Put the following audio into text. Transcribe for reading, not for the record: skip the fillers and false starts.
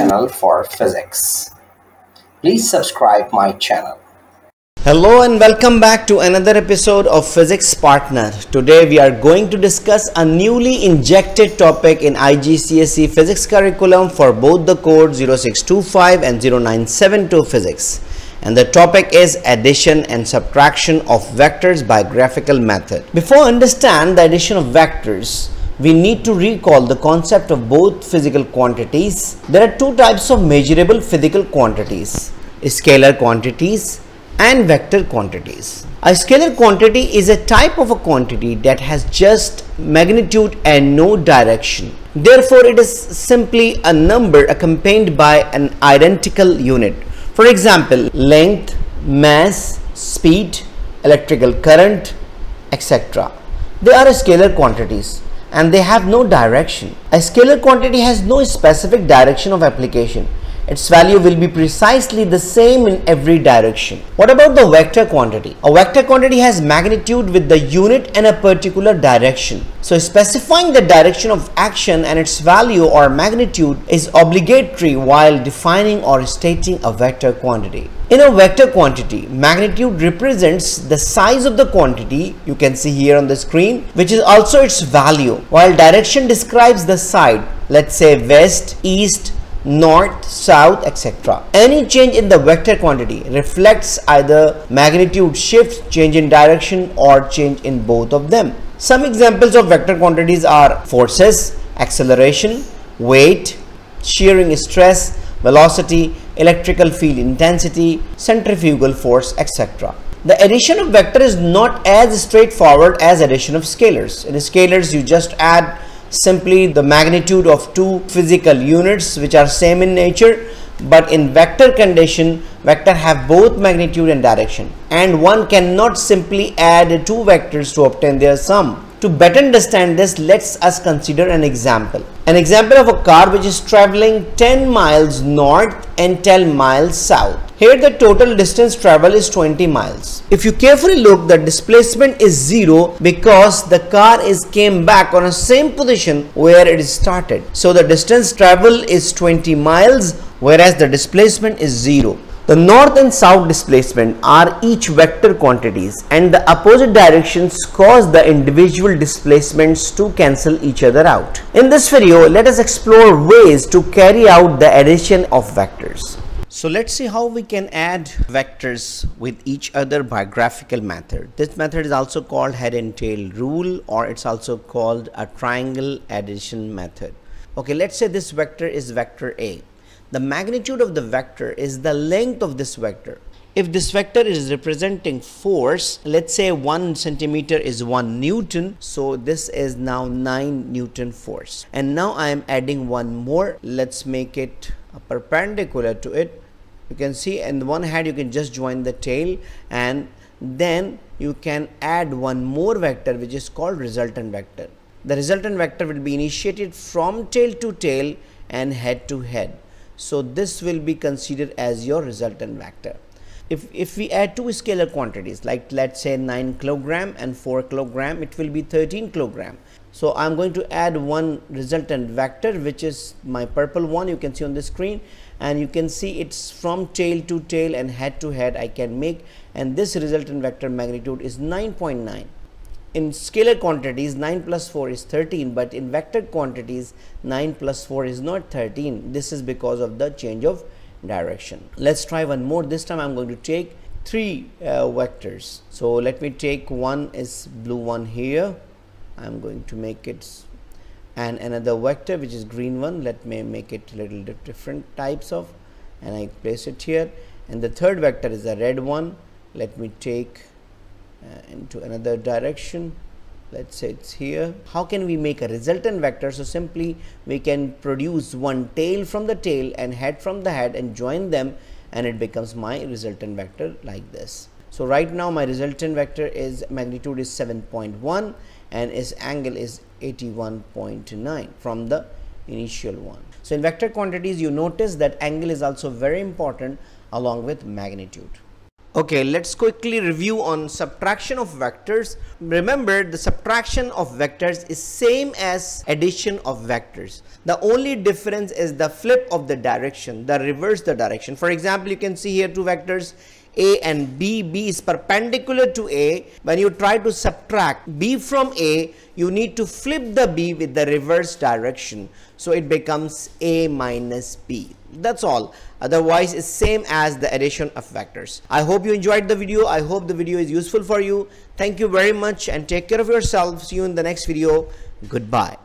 channel for physics. Please subscribe my channel. Hello and welcome back to another episode of Physics Partner. Today we are going to discuss a newly injected topic in IGCSE physics curriculum for both the code 0625 and 0972 physics. And the topic is addition and subtraction of vectors by graphical method. Before understand the addition of vectors, we need to recall the concept of both physical quantities. There are two types of measurable physical quantities: scalar quantities and vector quantities. A scalar quantity is a type of a quantity that has just magnitude and no direction. Therefore, it is simply a number accompanied by an identical unit. For example, length, mass, speed, electrical current, etc. They are scalar quantities and they have no direction. A scalar quantity has no specific direction of application. Its value will be precisely the same in every direction. What about the vector quantity? A vector quantity has magnitude with the unit and a particular direction. So specifying the direction of action and its value or magnitude is obligatory while defining or stating a vector quantity. In a vector quantity, magnitude represents the size of the quantity, you can see here on the screen, which is also its value, while direction describes the side, let's say west, east, north, south, etc. Any change in the vector quantity reflects either magnitude shift, change in direction, or change in both of them. Some examples of vector quantities are forces, acceleration, weight, shearing stress, velocity, electrical field intensity, centrifugal force, etc. The addition of vector is not as straightforward as addition of scalars. In scalars, you just add simply the magnitude of two physical units which are same in nature, but in vector condition, vector have both magnitude and direction, and one cannot simply add two vectors to obtain their sum. To better understand this, let's us consider an example. An example of a car which is traveling 10 miles north and 10 miles south. Here the total distance traveled is 20 miles. If you carefully look, the displacement is zero because the car is came back on the same position where it started. So the distance traveled is 20 miles, whereas the displacement is zero. The north and south displacement are each vector quantities, and the opposite directions cause the individual displacements to cancel each other out. In this video, let us explore ways to carry out the addition of vectors. So let's see how we can add vectors with each other by graphical method. This method is also called head and tail rule, or it's also called a triangle addition method. Okay, let's say this vector is vector A. The magnitude of the vector is the length of this vector. If this vector is representing force, let's say 1 centimeter is 1 Newton. So this is now 9 Newton force. And now I am adding one more. Let's make it perpendicular to it. You can see in one hand you can just join the tail, and then you can add one more vector which is called resultant vector. The resultant vector will be initiated from tail to tail and head to head. So this will be considered as your resultant vector. If we add two scalar quantities, like let's say 9 kilogram and 4 kilogram, it will be 13 kilogram. So I'm going to add one resultant vector, which is my purple one you can see on the screen, and you can see it's from tail to tail and head to head I can make, and this resultant vector magnitude is 9.9. In scalar quantities, 9 plus 4 is 13, but in vector quantities, 9 plus 4 is not 13. This is because of the change of direction. Let's try one more. This time I'm going to take three vectors. So let me take one is blue one here. I'm going to make it, and another vector which is green one. Let me make it a little different types of, and I place it here. And the third vector is a red one. Let me take into another direction. Let's say it's here. How can we make a resultant vector? So simply we can produce one tail from the tail and head from the head and join them, and it becomes my resultant vector like this. So right now my resultant vector is magnitude is 7.1 and its angle is 81.9 from the initial one. So in vector quantities, you notice that angle is also very important along with magnitude. Okay, let's quickly review on subtraction of vectors. Remember, the subtraction of vectors is same as addition of vectors. The only difference is the flip of the direction, the reverse the direction. For example, you can see here two vectors A and B. B is perpendicular to A. When you try to subtract B from A, you need to flip the B with the reverse direction. So it becomes A minus B. That's all. Otherwise, it's same as the addition of vectors. I hope you enjoyed the video. I hope the video is useful for you. Thank you very much and take care of yourself. See you in the next video. Goodbye.